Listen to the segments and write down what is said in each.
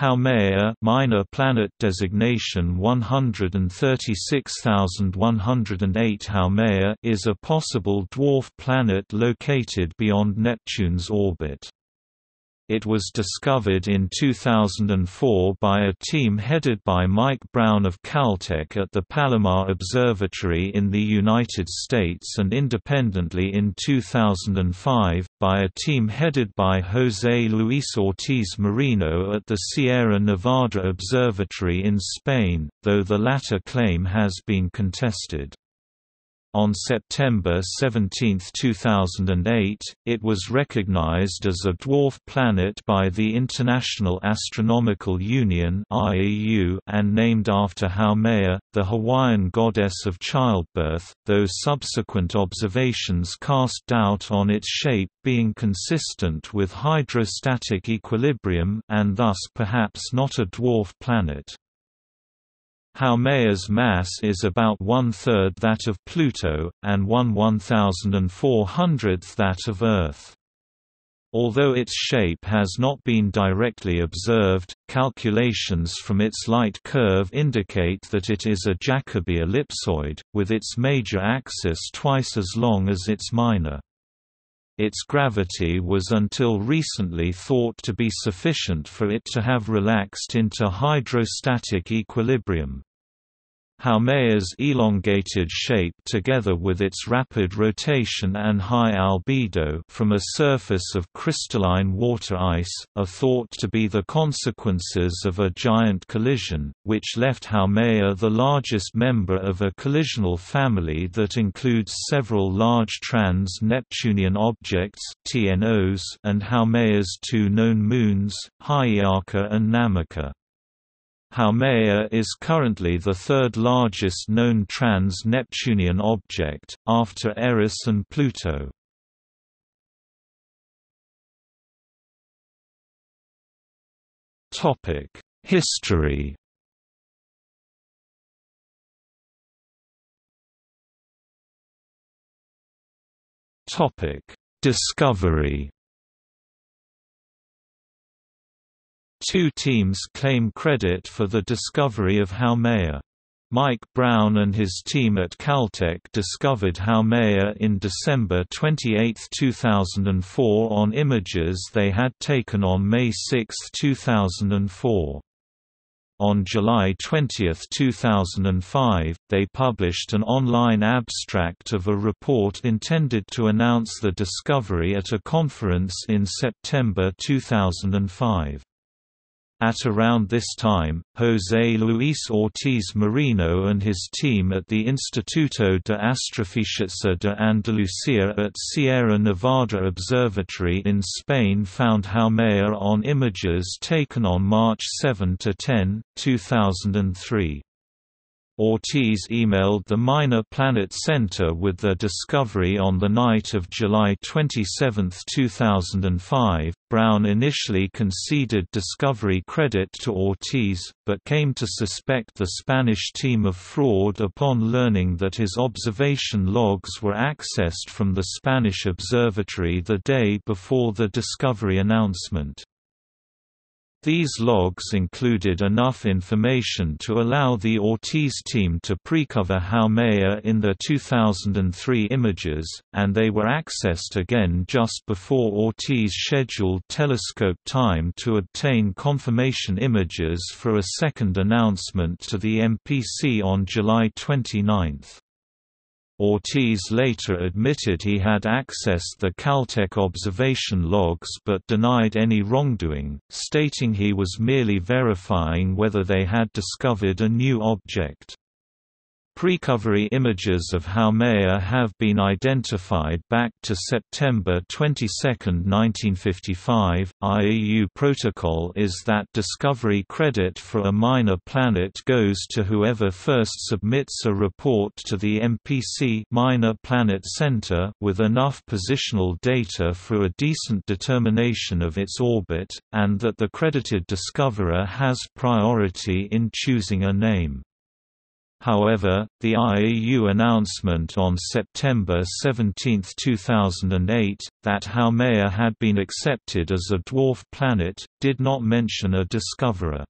Haumea Minor Planet Designation 136108 Haumea is a possible dwarf planet located beyond Neptune's orbit. It was discovered in 2004 by a team headed by Mike Brown of Caltech at the Palomar Observatory in the United States and independently in 2005, by a team headed by José Luis Ortiz Moreno at the Sierra Nevada Observatory in Spain, though the latter claim has been contested. On September 17, 2008, it was recognized as a dwarf planet by the International Astronomical Union (IAU) and named after Haumea, the Hawaiian goddess of childbirth, though subsequent observations cast doubt on its shape being consistent with hydrostatic equilibrium and thus perhaps not a dwarf planet. Haumea's mass is about 1/3 that of Pluto, and 1/1,400th that of Earth. Although its shape has not been directly observed, calculations from its light curve indicate that it is a Jacobi ellipsoid, with its major axis twice as long as its minor. Its gravity was until recently thought to be sufficient for it to have relaxed into hydrostatic equilibrium. Haumea's elongated shape, together with its rapid rotation and high albedo from a surface of crystalline water ice, are thought to be the consequences of a giant collision, which left Haumea the largest member of a collisional family that includes several large trans-Neptunian objects (TNOs) and Haumea's two known moons, Hiʻiaka and Namaka. Haumea is currently the third largest known trans-Neptunian object, after Eris and Pluto. History. Discovery. Two teams claim credit for the discovery of Haumea. Mike Brown and his team at Caltech discovered Haumea in December 28, 2004 on images they had taken on May 6, 2004. On July 20, 2005, they published an online abstract of a report intended to announce the discovery at a conference in September 2005. At around this time, José Luis Ortiz Moreno and his team at the Instituto de Astrofísica de Andalucía at Sierra Nevada Observatory in Spain found Haumea on images taken on March 7–10, 2003. Ortiz emailed the Minor Planet Center with their discovery on the night of July 27, 2005. Brown initially conceded discovery credit to Ortiz, but came to suspect the Spanish team of fraud upon learning that his observation logs were accessed from the Spanish observatory the day before the discovery announcement. These logs included enough information to allow the Ortiz team to precover Haumea in their 2003 images, and they were accessed again just before Ortiz scheduled telescope time to obtain confirmation images for a second announcement to the MPC on July 29. Ortiz later admitted he had accessed the Caltech observation logs but denied any wrongdoing, stating he was merely verifying whether they had discovered a new object. Precovery images of Haumea have been identified back to September 22, 1955. IAU protocol is that discovery credit for a minor planet goes to whoever first submits a report to the MPC Minor Planet Center with enough positional data for a decent determination of its orbit, and that the credited discoverer has priority in choosing a name. However, the IAU announcement on September 17, 2008, that Haumea had been accepted as a dwarf planet, did not mention a discoverer.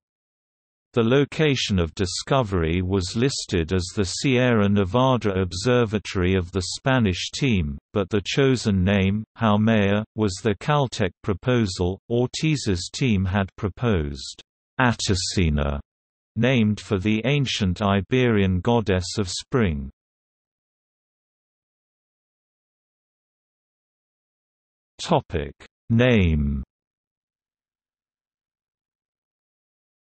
The location of discovery was listed as the Sierra Nevada Observatory of the Spanish team, but the chosen name, Haumea, was the Caltech proposal. Ortiz's team had proposed Ataecina, named for the ancient Iberian goddess of spring. Topic: Name.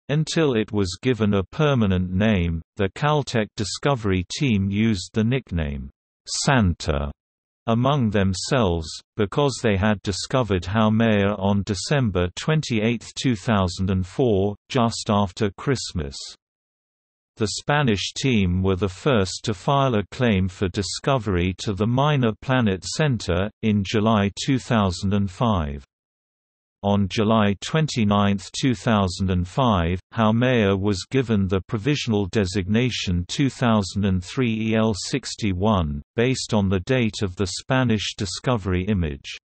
Until it was given a permanent name, the Caltech Discovery team used the nickname, Santa, among themselves, because they had discovered Haumea on December 28, 2004, just after Christmas. The Spanish team were the first to file a claim for discovery to the Minor Planet Center, in July 2005. On July 29, 2005, Haumea was given the provisional designation 2003 EL61, based on the date of the Spanish discovery image.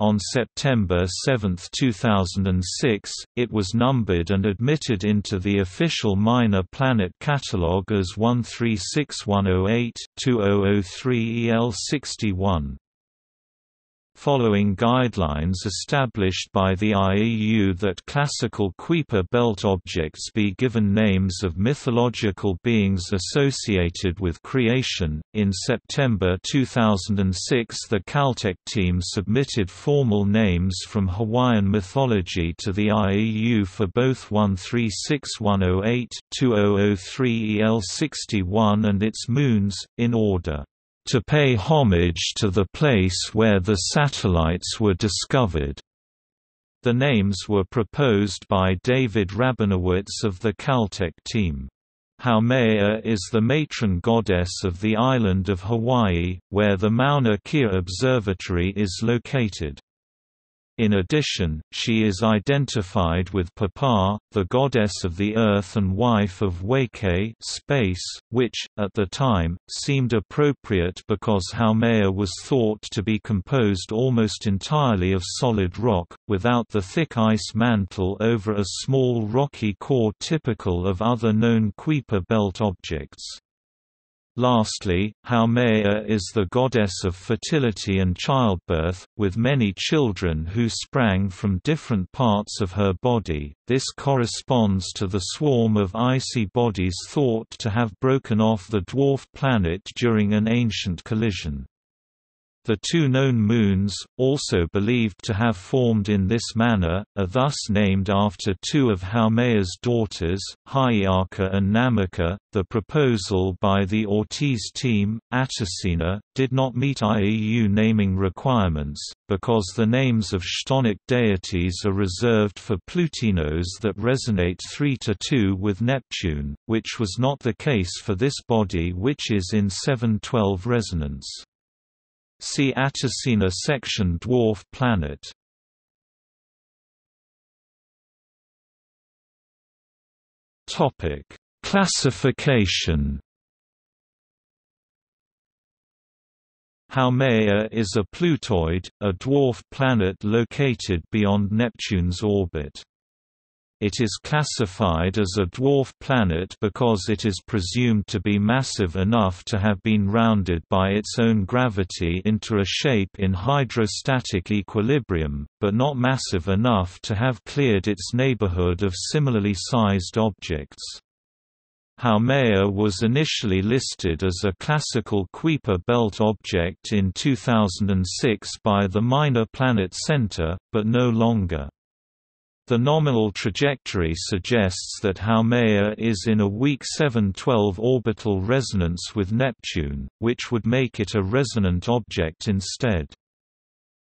On September 7, 2006, it was numbered and admitted into the official Minor Planet Catalog as 136108-2003 EL61. Following guidelines established by the IAU that classical Kuiper belt objects be given names of mythological beings associated with creation. In September 2006, the Caltech team submitted formal names from Hawaiian mythology to the IAU for both 136108-2003 EL61 and its moons, in order to pay homage to the place where the satellites were discovered. The names were proposed by David Rabinowitz of the Caltech team. Haumea is the matron goddess of the island of Hawaii, where the Mauna Kea Observatory is located. In addition, she is identified with Papa, the goddess of the earth and wife of Wākea space, which, at the time, seemed appropriate because Haumea was thought to be composed almost entirely of solid rock, without the thick ice mantle over a small rocky core typical of other known Kuiper belt objects. Lastly, Haumea is the goddess of fertility and childbirth, with many children who sprang from different parts of her body. This corresponds to the swarm of icy bodies thought to have broken off the dwarf planet during an ancient collision. The two known moons, also believed to have formed in this manner, are thus named after two of Haumea's daughters, Hiʻiaka and Namaka. The proposal by the Ortiz team, Ataecina, did not meet IAU naming requirements, because the names of Shtonic deities are reserved for Plutinos that resonate 3:2 with Neptune, which was not the case for this body, which is in 7/12 resonance. See Ataecina section dwarf planet. Topic: Classification. Haumea is a Plutoid, a dwarf planet located beyond Neptune's orbit. It is classified as a dwarf planet because it is presumed to be massive enough to have been rounded by its own gravity into a shape in hydrostatic equilibrium, but not massive enough to have cleared its neighborhood of similarly sized objects. Haumea was initially listed as a classical Kuiper belt object in 2006 by the Minor Planet Center, but no longer. The nominal trajectory suggests that Haumea is in a weak 7/12 orbital resonance with Neptune, which would make it a resonant object instead.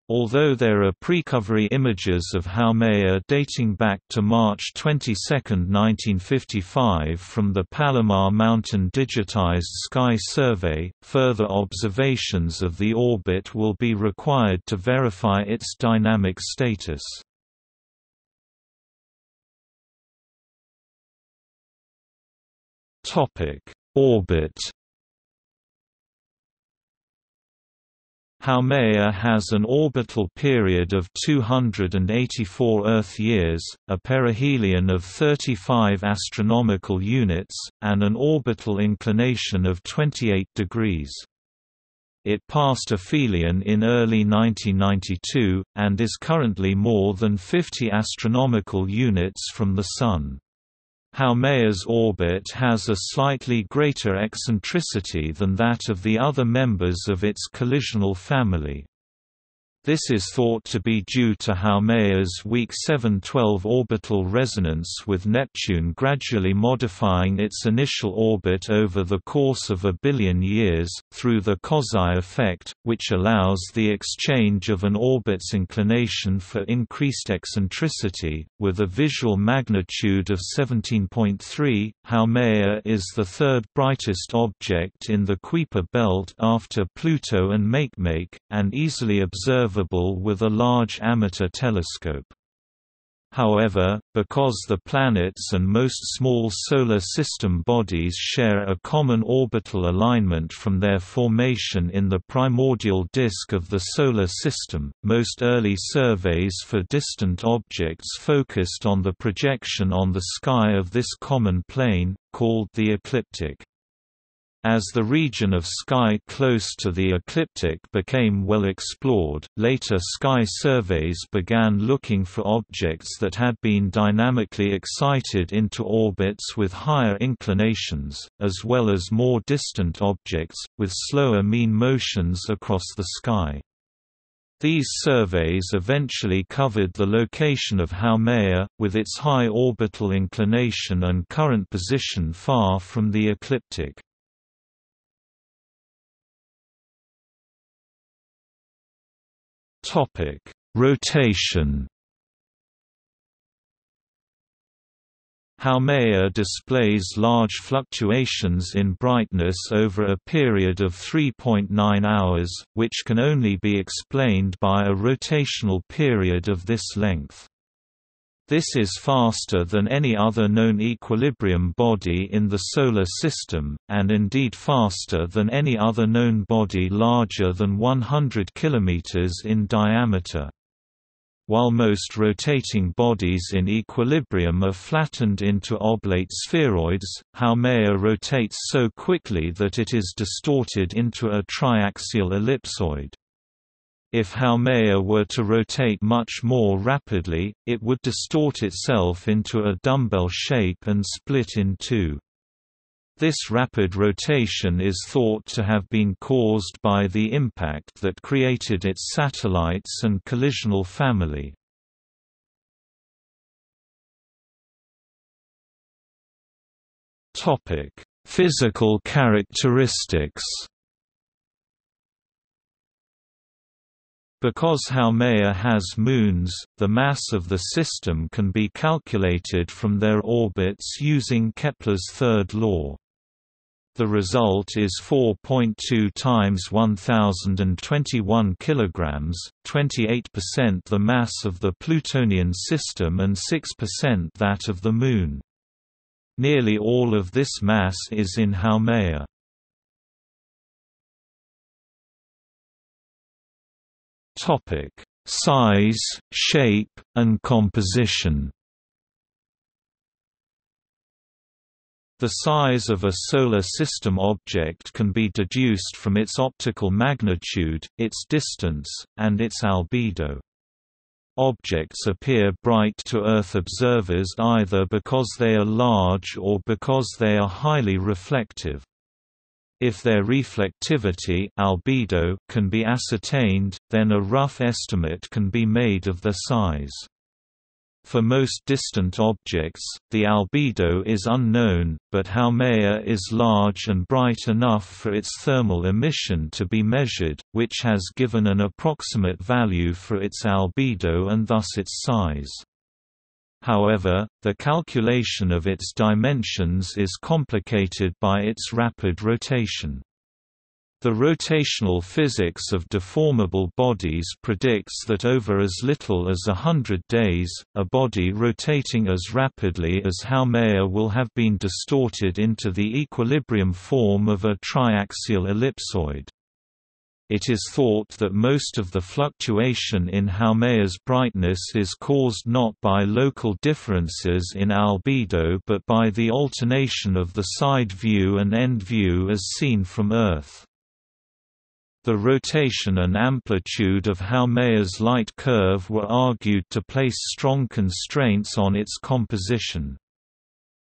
Although there are precovery images of Haumea dating back to March 22, 1955 from the Palomar Mountain Digitized Sky Survey, further observations of the orbit will be required to verify its dynamic status. Orbit. Haumea has an orbital period of 284 Earth years, a perihelion of 35 astronomical units, and an orbital inclination of 28 degrees. It passed aphelion in early 1992 and is currently more than 50 astronomical units from the Sun. Haumea's orbit has a slightly greater eccentricity than that of the other members of its collisional family. This is thought to be due to Haumea's week 7-12 orbital resonance with Neptune gradually modifying its initial orbit over the course of a billion years, through the Kozai effect, which allows the exchange of an orbit's inclination for increased eccentricity. With a visual magnitude of 17.3, Haumea is the third brightest object in the Kuiper belt after Pluto and Makemake, and easily observable with a large amateur telescope. However, because the planets and most small solar system bodies share a common orbital alignment from their formation in the primordial disk of the solar system, most early surveys for distant objects focused on the projection on the sky of this common plane, called the ecliptic. As the region of sky close to the ecliptic became well explored, later sky surveys began looking for objects that had been dynamically excited into orbits with higher inclinations, as well as more distant objects, with slower mean motions across the sky. These surveys eventually covered the location of Haumea, with its high orbital inclination and current position far from the ecliptic. Rotation. Haumea displays large fluctuations in brightness over a period of 3.9 hours, which can only be explained by a rotational period of this length. This is faster than any other known equilibrium body in the Solar System, and indeed faster than any other known body larger than 100 km in diameter. While most rotating bodies in equilibrium are flattened into oblate spheroids, Haumea rotates so quickly that it is distorted into a triaxial ellipsoid. If Haumea were to rotate much more rapidly, it would distort itself into a dumbbell shape and split in two. This rapid rotation is thought to have been caused by the impact that created its satellites and collisional family. Topic: Physical characteristics. Because Haumea has moons, the mass of the system can be calculated from their orbits using Kepler's third law. The result is 4.2 times 1021 kilograms, 28% the mass of the Plutonian system and 6% that of the Moon. Nearly all of this mass is in Haumea. Topic: Size, shape, and composition. The size of a solar system object can be deduced from its optical magnitude, its distance, and its albedo. Objects appear bright to Earth observers either because they are large or because they are highly reflective. If their reflectivity albedo can be ascertained, then a rough estimate can be made of their size. For most distant objects, the albedo is unknown, but Haumea is large and bright enough for its thermal emission to be measured, which has given an approximate value for its albedo and thus its size. However, the calculation of its dimensions is complicated by its rapid rotation. The rotational physics of deformable bodies predicts that over as little as 100 days, a body rotating as rapidly as Haumea will have been distorted into the equilibrium form of a triaxial ellipsoid. It is thought that most of the fluctuation in Haumea's brightness is caused not by local differences in albedo but by the alternation of the side view and end view as seen from Earth. The rotation and amplitude of Haumea's light curve were argued to place strong constraints on its composition.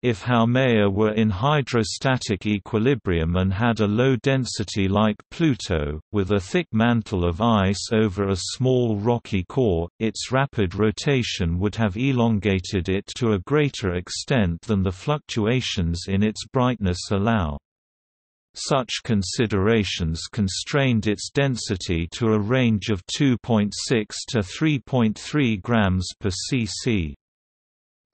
If Haumea were in hydrostatic equilibrium and had a low density like Pluto, with a thick mantle of ice over a small rocky core, its rapid rotation would have elongated it to a greater extent than the fluctuations in its brightness allow. Such considerations constrained its density to a range of 2.6 to 3.3 grams per cc.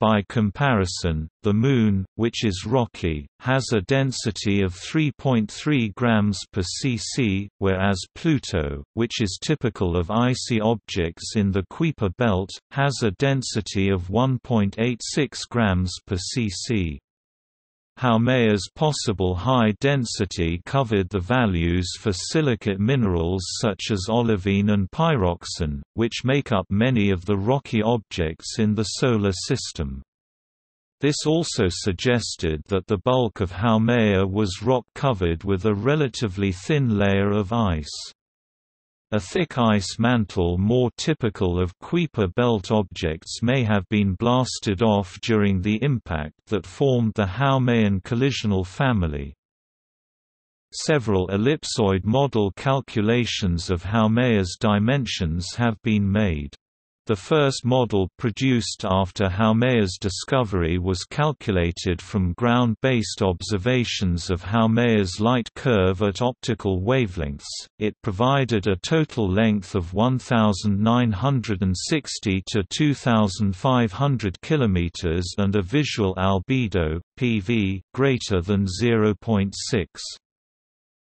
By comparison, the Moon, which is rocky, has a density of 3.3 grams per cc, whereas Pluto, which is typical of icy objects in the Kuiper belt, has a density of 1.86 grams per cc. Haumea's possible high density covered the values for silicate minerals such as olivine and pyroxene, which make up many of the rocky objects in the Solar System. This also suggested that the bulk of Haumea was rock covered with a relatively thin layer of ice. A thick ice mantle more typical of Kuiper belt objects may have been blasted off during the impact that formed the Haumean collisional family. Several ellipsoid model calculations of Haumea's dimensions have been made. The first model produced after Haumea's discovery was calculated from ground-based observations of Haumea's light curve at optical wavelengths. It provided a total length of 1,960 to 2,500 km and a visual albedo (PV) greater than 0.6.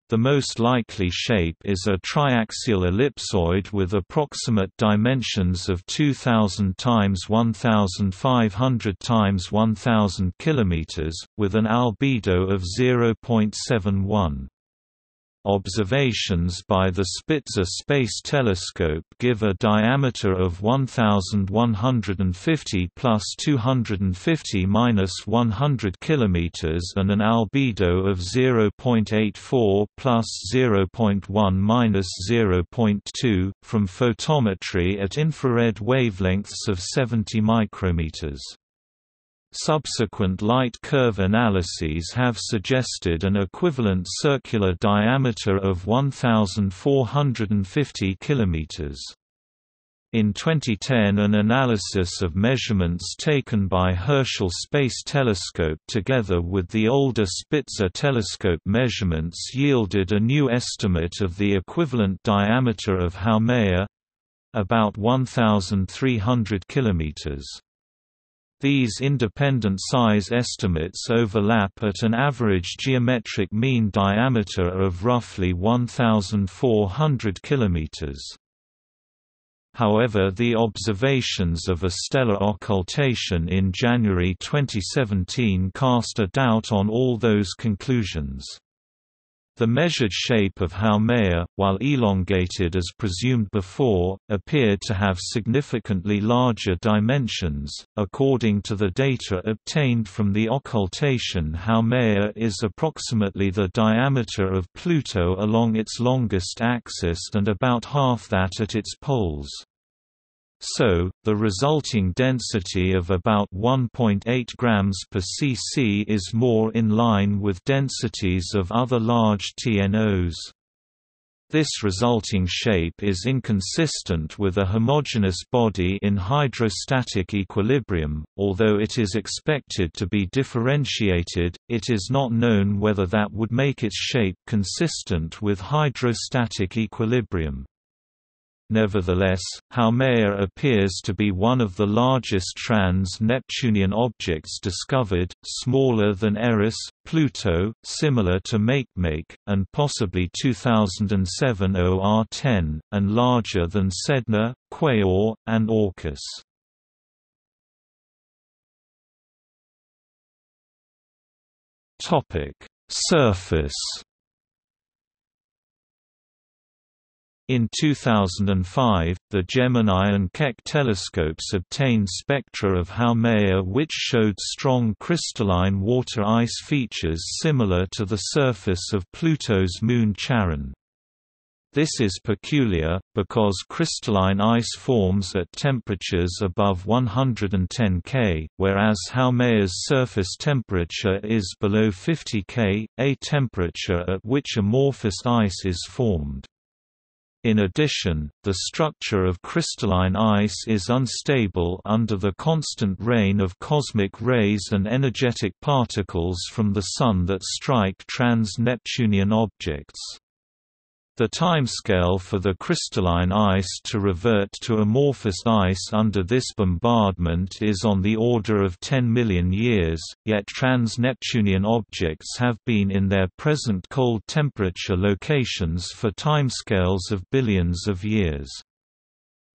The most likely shape is a triaxial ellipsoid with approximate dimensions of 2,000 times 1,500 times 1,000 km, with an albedo of 0.71. Observations by the Spitzer Space Telescope give a diameter of 1,150 plus 250 minus 100 kilometers and an albedo of 0.84 plus 0.1 minus 0.2 from photometry at infrared wavelengths of 70 micrometers. Subsequent light curve analyses have suggested an equivalent circular diameter of 1,450 km. In 2010, an analysis of measurements taken by Herschel Space Telescope together with the older Spitzer telescope measurements yielded a new estimate of the equivalent diameter of Haumea, about 1,300 km. These independent size estimates overlap at an average geometric mean diameter of roughly 1,400 km. However, the observations of a stellar occultation in January 2017 cast a doubt on all those conclusions. The measured shape of Haumea, while elongated as presumed before, appeared to have significantly larger dimensions. According to the data obtained from the occultation, Haumea is approximately the diameter of Pluto along its longest axis and about half that at its poles. So, the resulting density of about 1.8 grams per cc is more in line with densities of other large TNOs. This resulting shape is inconsistent with a homogeneous body in hydrostatic equilibrium. Although it is expected to be differentiated, it is not known whether that would make its shape consistent with hydrostatic equilibrium. Nevertheless, Haumea appears to be one of the largest trans-Neptunian objects discovered, smaller than Eris, Pluto, similar to Makemake, and possibly 2007 OR10, and larger than Sedna, Quaoar, and Orcus. Surface. In 2005, the Gemini and Keck telescopes obtained spectra of Haumea which showed strong crystalline water ice features similar to the surface of Pluto's moon Charon. This is peculiar, because crystalline ice forms at temperatures above 110 K, whereas Haumea's surface temperature is below 50 K, a temperature at which amorphous ice is formed. In addition, the structure of crystalline ice is unstable under the constant rain of cosmic rays and energetic particles from the Sun that strike trans-Neptunian objects. The timescale for the crystalline ice to revert to amorphous ice under this bombardment is on the order of 10 million years, yet trans-Neptunian objects have been in their present cold temperature locations for timescales of billions of years.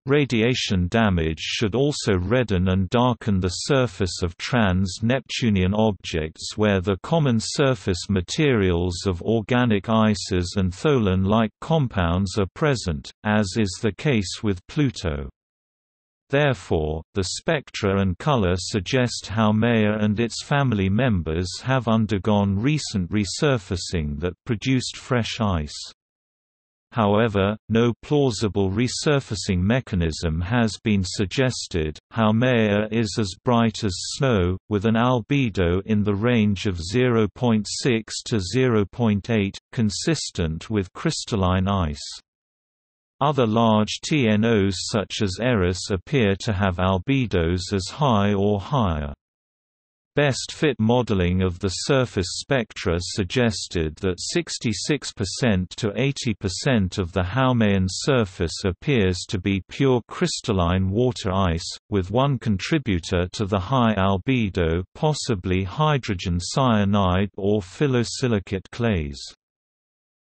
Radiation damage should also redden and darken the surface of trans-Neptunian objects where the common surface materials of organic ices and tholin-like compounds are present, as is the case with Pluto. Therefore, the spectra and color suggest Haumea and its family members have undergone recent resurfacing that produced fresh ice. However, no plausible resurfacing mechanism has been suggested. Haumea is as bright as snow, with an albedo in the range of 0.6 to 0.8, consistent with crystalline ice. Other large TNOs such as Eris appear to have albedos as high or higher. Best fit modeling of the surface spectra suggested that 66% to 80% of the Haumean surface appears to be pure crystalline water ice, with one contributor to the high albedo possibly hydrogen cyanide or phyllosilicate clays.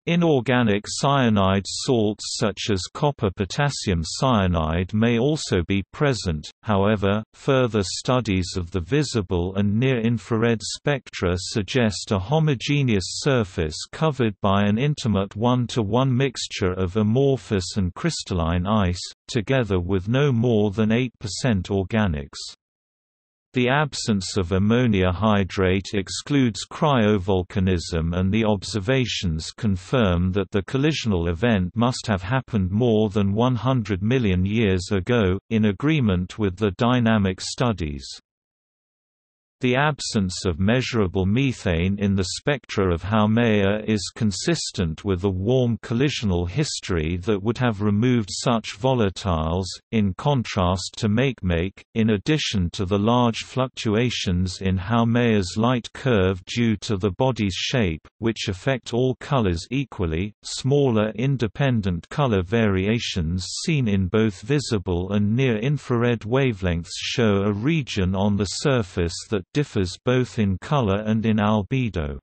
Inorganic cyanide salts such as copper-potassium cyanide may also be present, however, further studies of the visible and near-infrared spectra suggest a homogeneous surface covered by an intimate 1-to-1 mixture of amorphous and crystalline ice, together with no more than 8% organics. The absence of ammonia hydrate excludes cryovolcanism, and the observations confirm that the collisional event must have happened more than 100 million years ago, in agreement with the dynamic studies. The absence of measurable methane in the spectra of Haumea is consistent with a warm collisional history that would have removed such volatiles, in contrast to Makemake. In addition to the large fluctuations in Haumea's light curve due to the body's shape, which affect all colors equally, smaller independent color variations seen in both visible and near-infrared wavelengths show a region on the surface that differs both in color and in albedo.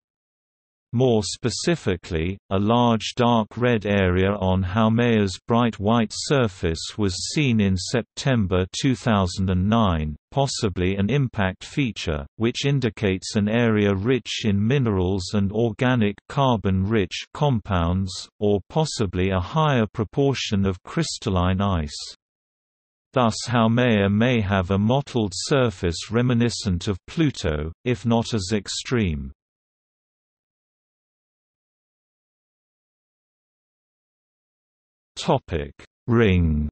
More specifically, a large dark red area on Haumea's bright white surface was seen in September 2009, possibly an impact feature, which indicates an area rich in minerals and organic carbon-rich compounds, or possibly a higher proportion of crystalline ice. Thus Haumea may have a mottled surface reminiscent of Pluto, if not as extreme. Ring.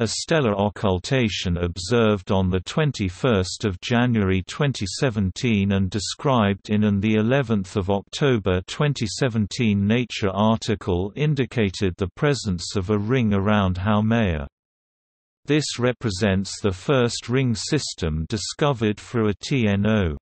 A stellar occultation observed on 21 January 2017 and described in an 11 October 2017 Nature article indicated the presence of a ring around Haumea. This represents the first ring system discovered for a TNO.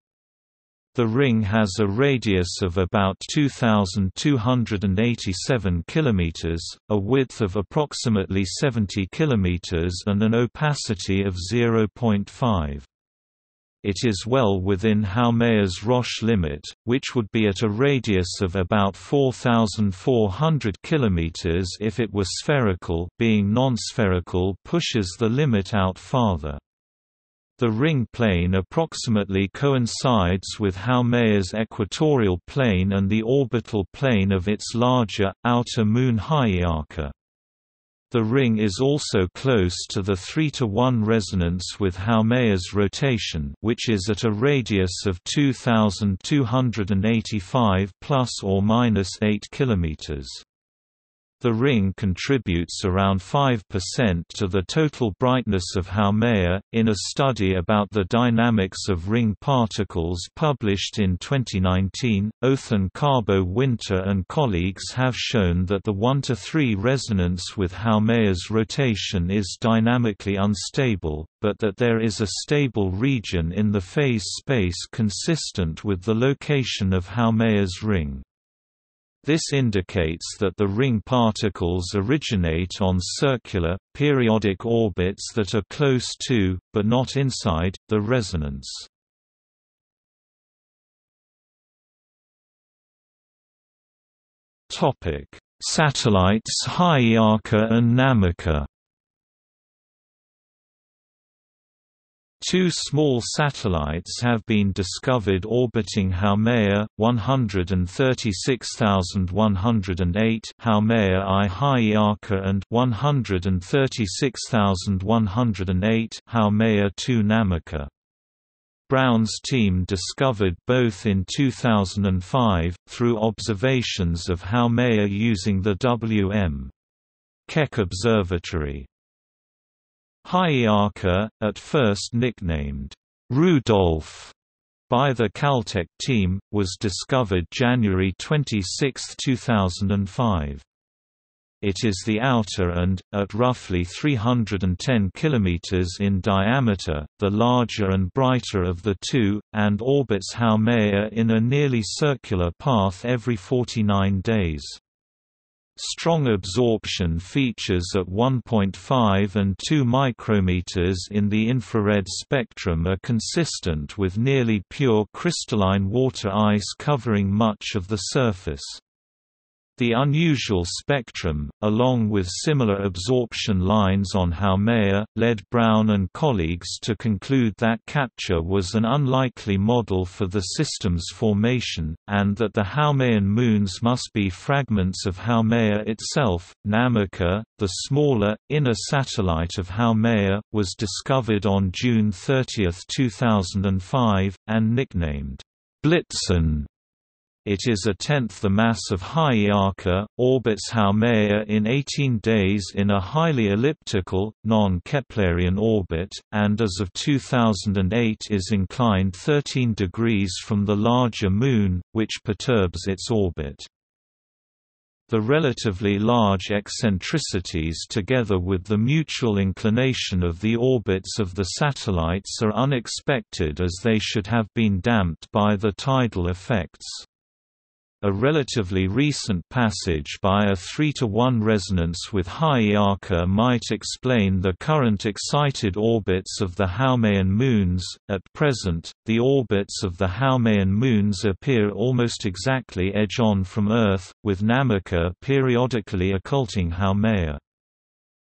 The ring has a radius of about 2,287 km, a width of approximately 70 km and an opacity of 0.5. It is well within Haumea's Roche limit, which would be at a radius of about 4,400 km if it were spherical. Being non-spherical pushes the limit out farther. The ring plane approximately coincides with Haumea's equatorial plane and the orbital plane of its larger, outer moon Hiʻiaka. The ring is also close to the 3:1 resonance with Haumea's rotation, which is at a radius of 2,285 plus or minus 8 kilometers. The ring contributes around 5% to the total brightness of Haumea. In a study about the dynamics of ring particles published in 2019, Othon Carbo Winter and colleagues have shown that the 1:3 resonance with Haumea's rotation is dynamically unstable, but that there is a stable region in the phase space consistent with the location of Haumea's ring. This indicates that the ring particles originate on circular, periodic orbits that are close to, but not inside, the resonance. Satellites Hiʻiaka and Namaka. Two small satellites have been discovered orbiting Haumea, 136,108 Haumea I Hiʻiaka and 136,108 Haumea II Namaka. Brown's team discovered both in 2005, through observations of Haumea using the W.M. Keck Observatory. Hiʻiaka, at first nicknamed Rudolph by the Caltech team, was discovered January 26, 2005. It is the outer and, at roughly 310 km in diameter, the larger and brighter of the two, and orbits Haumea in a nearly circular path every 49 days. Strong absorption features at 1.5 and 2 micrometers in the infrared spectrum are consistent with nearly pure crystalline water ice covering much of the surface. The unusual spectrum, along with similar absorption lines on Haumea, led Brown and colleagues to conclude that capture was an unlikely model for the system's formation, and that the Haumean moons must be fragments of Haumea itself. Namaka, the smaller, inner satellite of Haumea, was discovered on June 30, 2005, and nicknamed Blitzen. It is a tenth the mass of Hiʻiaka, orbits Haumea in 18 days in a highly elliptical, non-Keplerian orbit, and as of 2008 is inclined 13 degrees from the larger Moon, which perturbs its orbit. The relatively large eccentricities together with the mutual inclination of the orbits of the satellites are unexpected, as they should have been damped by the tidal effects. A relatively recent passage by a 3:1 resonance with Hiʻiaka might explain the current excited orbits of the Haumean moons. At present, the orbits of the Haumean moons appear almost exactly edge-on from Earth, with Namaka periodically occulting Haumea.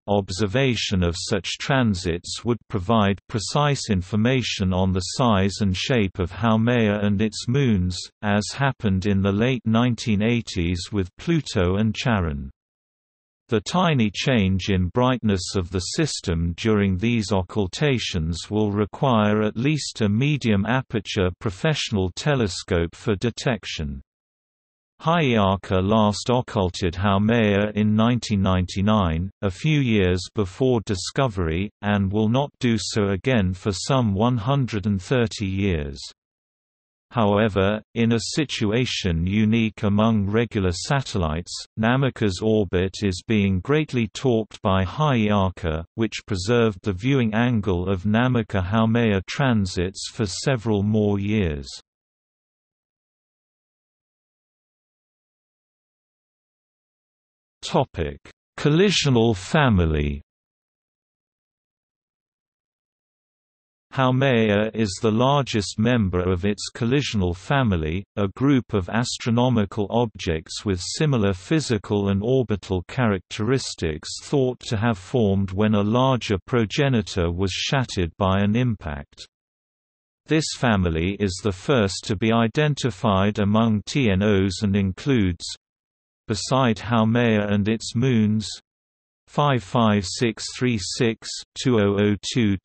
Observation of such transits would provide precise information on the size and shape of Haumea and its moons, as happened in the late 1980s with Pluto and Charon. The tiny change in brightness of the system during these occultations will require at least a medium-aperture professional telescope for detection. Hiʻiaka last occulted Haumea in 1999, a few years before discovery, and will not do so again for some 130 years. However, in a situation unique among regular satellites, Namaka's orbit is being greatly torqued by Hiʻiaka, which preserved the viewing angle of Namaka-Haumea transits for several more years. Collisional family. Haumea is the largest member of its collisional family, a group of astronomical objects with similar physical and orbital characteristics thought to have formed when a larger progenitor was shattered by an impact. This family is the first to be identified among TNOs and includes, beside Haumea and its moons, 55636-2002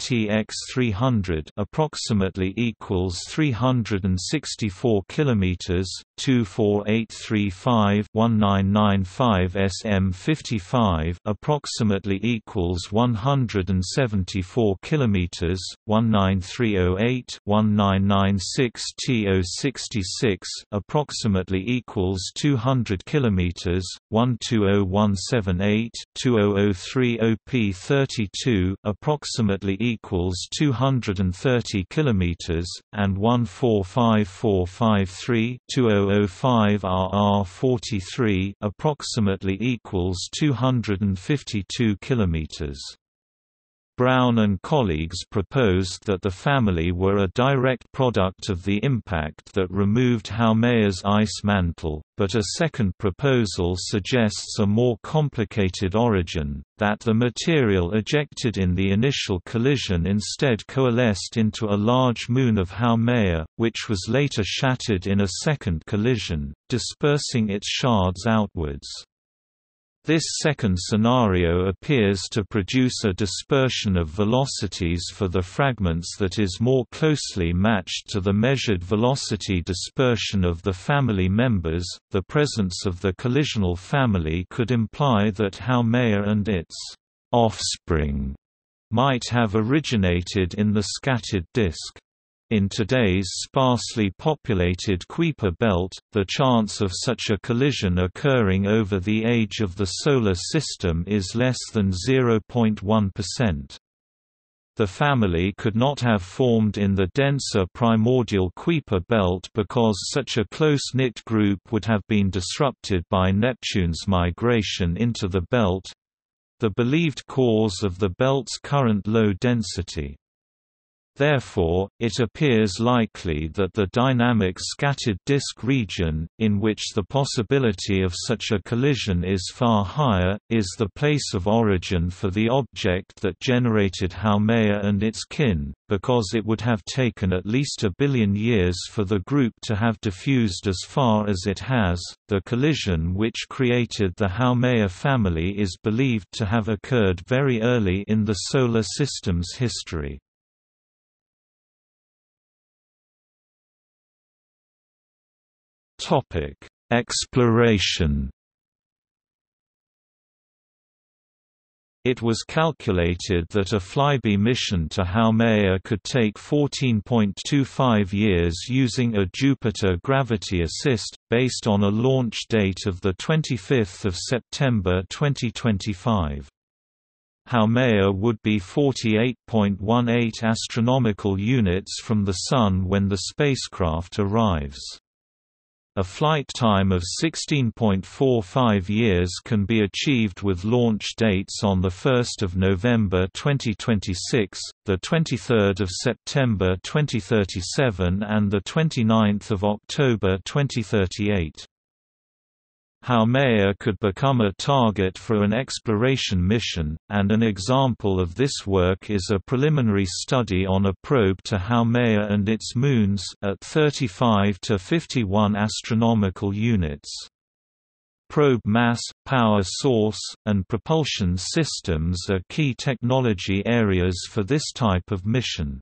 TX300 approximately equals 364 kilometers, 24835-1995 SM55 approximately equals 174 kilometers, 19308-1996 TO66 approximately equals 200 kilometers, 1200178-2003 OP32 approximately equals 230 kilometers and 14543-2005 RR43 approximately equals 252 kilometers. Brown and colleagues proposed that the family were a direct product of the impact that removed Haumea's ice mantle, but a second proposal suggests a more complicated origin, that the material ejected in the initial collision instead coalesced into a large moon of Haumea, which was later shattered in a second collision, dispersing its shards outwards. This second scenario appears to produce a dispersion of velocities for the fragments that is more closely matched to the measured velocity dispersion of the family members. The presence of the collisional family could imply that Haumea and its offspring might have originated in the scattered disk. In today's sparsely populated Kuiper belt, the chance of such a collision occurring over the age of the Solar System is less than 0.1%. The family could not have formed in the denser primordial Kuiper belt because such a close-knit group would have been disrupted by Neptune's migration into the belt—the believed cause of the belt's current low density. Therefore, it appears likely that the dynamic scattered disk region, in which the possibility of such a collision is far higher, is the place of origin for the object that generated Haumea and its kin, because it would have taken at least 1 billion years for the group to have diffused as far as it has. The collision which created the Haumea family is believed to have occurred very early in the Solar System's history. Exploration. It was calculated that a flyby mission to Haumea could take 14.25 years using a Jupiter gravity assist, based on a launch date of 25 September 2025. Haumea would be 48.18 astronomical units from the Sun when the spacecraft arrives. A flight time of 16.45 years can be achieved with launch dates on 1 November 2026, 23 September 2037 and 29 October 2038. Haumea could become a target for an exploration mission, and an example of this work is a preliminary study on a probe to Haumea and its moons at 35 to 51 astronomical units. Probe mass, power source, and propulsion systems are key technology areas for this type of mission.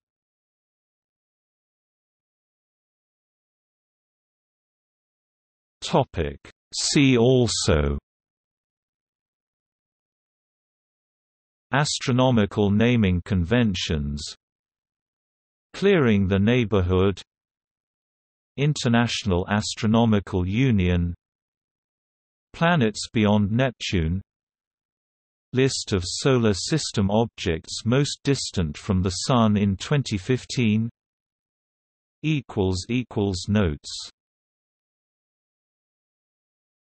Topic: See also. Astronomical naming conventions. Clearing the neighborhood. International Astronomical Union. Planets beyond Neptune. List of Solar System objects most distant from the Sun in 2015. == Notes